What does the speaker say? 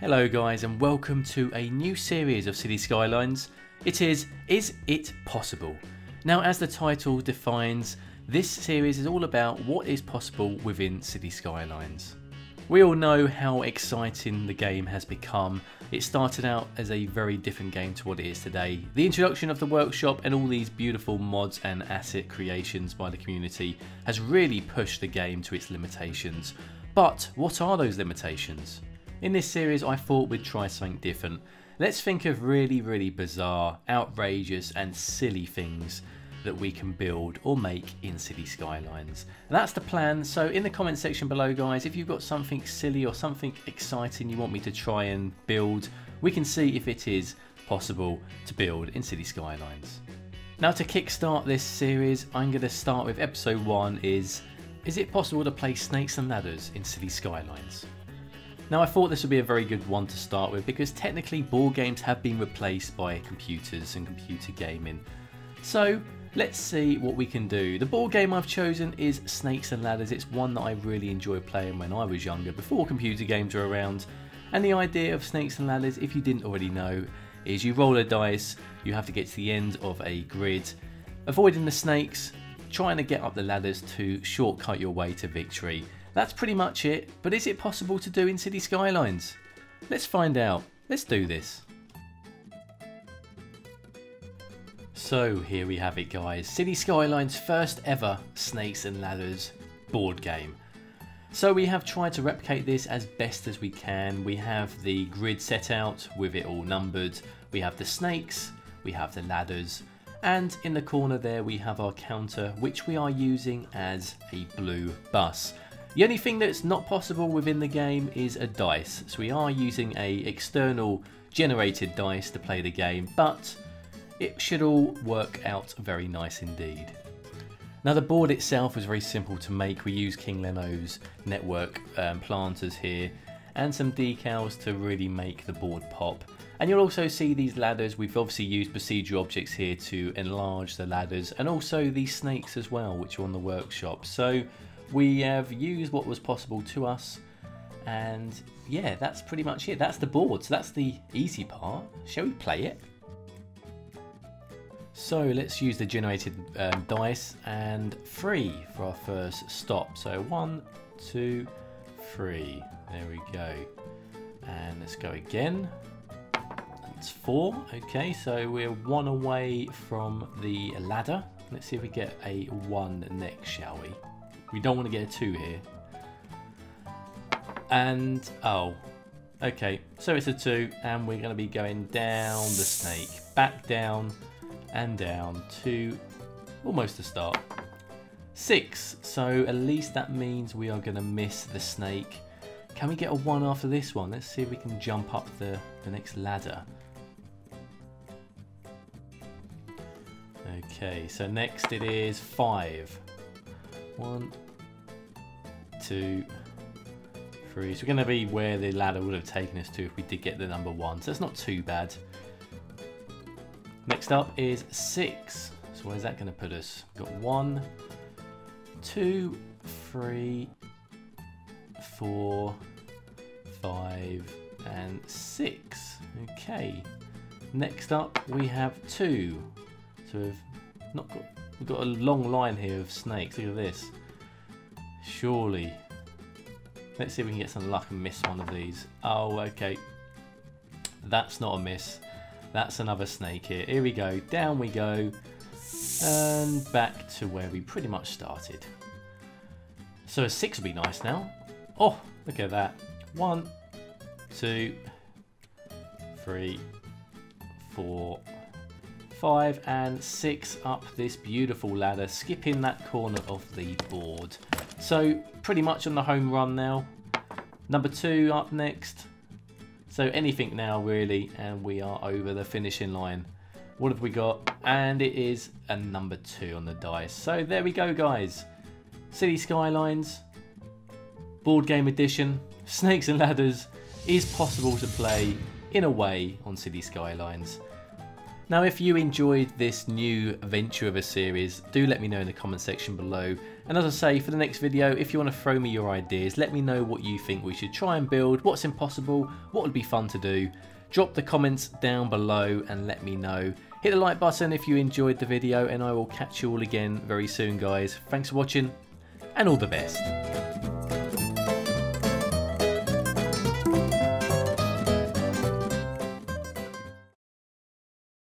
Hello guys and welcome to a new series of Cities Skylines. It is It Possible? Now, as the title defines, this series is all about what is possible within Cities Skylines. We all know how exciting the game has become. It started out as a very different game to what it is today. The introduction of the workshop and all these beautiful mods and asset creations by the community has really pushed the game to its limitations. But what are those limitations? In this series, I thought we'd try something different. Let's think of really bizarre, outrageous and silly things that we can build or make in City Skylines. And that's the plan, so in the comment section below guys, if you've got something silly or something exciting you want me to try and build, we can see if it is possible to build in City Skylines. Now, to kickstart this series, I'm going to start with episode 1 is it possible to play Snakes and Ladders in City Skylines? Now, I thought this would be a very good one to start with because technically board games have been replaced by computers and computer gaming. So let's see what we can do. The board game I've chosen is Snakes and Ladders. It's one that I really enjoyed playing when I was younger, before computer games were around. And the idea of Snakes and Ladders, if you didn't already know, is you roll a dice, you have to get to the end of a grid, avoiding the snakes, trying to get up the ladders to shortcut your way to victory. That's pretty much it, but is it possible to do in City Skylines? Let's find out. Let's do this. So here we have it guys, City Skylines' first ever Snakes and Ladders board game. So we have tried to replicate this as best as we can. We have the grid set out with it all numbered. We have the snakes, we have the ladders, and in the corner there we have our counter, which we are using as a blue bus. The only thing that's not possible within the game is a dice, so we are using an external generated dice to play the game, but it should all work out very nice indeed. Now, the board itself was very simple to make. We use King Leno's network planters here and some decals to really make the board pop. And you'll also see these ladders. We've obviously used procedural objects here to enlarge the ladders and also these snakes as well, which are on the workshop. So we have used what was possible to us, and yeah, that's pretty much it. That's the board, so that's the easy part. Shall we play it? So let's use the generated dice and 3 for our first stop. So 1, 2, 3, there we go. And let's go again. That's 4. Okay, so we're 1 away from the ladder. Let's see if we get a 1 next, shall we? We don't want to get a 2 here. And, oh, okay, so it's a 2, and we're going to be going down the snake, back down and down to almost the start. 6, so at least that means we are going to miss the snake. Can we get a 1 after this one? Let's see if we can jump up the next ladder. Okay, so next it is 5. 1, 2, 3. So we're going to be where the ladder would have taken us to if we did get the number 1. So that's not too bad. Next up is 6. So where's that going to put us? We've got 1, 2, 3, 4, 5, and 6. Okay. Next up we have 2. So we've got a long line here of snakes. Look at this. Surely. Let's see if we can get some luck and miss one of these. Oh, okay. That's not a miss. That's another snake here. Here we go. Down we go. And back to where we pretty much started. So a 6 would be nice now. Oh, look at that. 1, 2, 3, 4, 5 and 6 up this beautiful ladder, skipping that corner of the board. So pretty much on the home run now. Number 2 up next. So anything now really, and we are over the finishing line. What have we got? And it is a number 2 on the dice. So there we go guys. City Skylines, board game edition, Snakes and Ladders is possible to play in a way on City Skylines. Now, if you enjoyed this new venture of a series, do let me know in the comment section below. And as I say, for the next video, if you want to throw me your ideas, let me know what you think we should try and build, what's impossible, what would be fun to do. Drop the comments down below and let me know. Hit the like button if you enjoyed the video, and I will catch you all again very soon, guys. Thanks for watching, and all the best.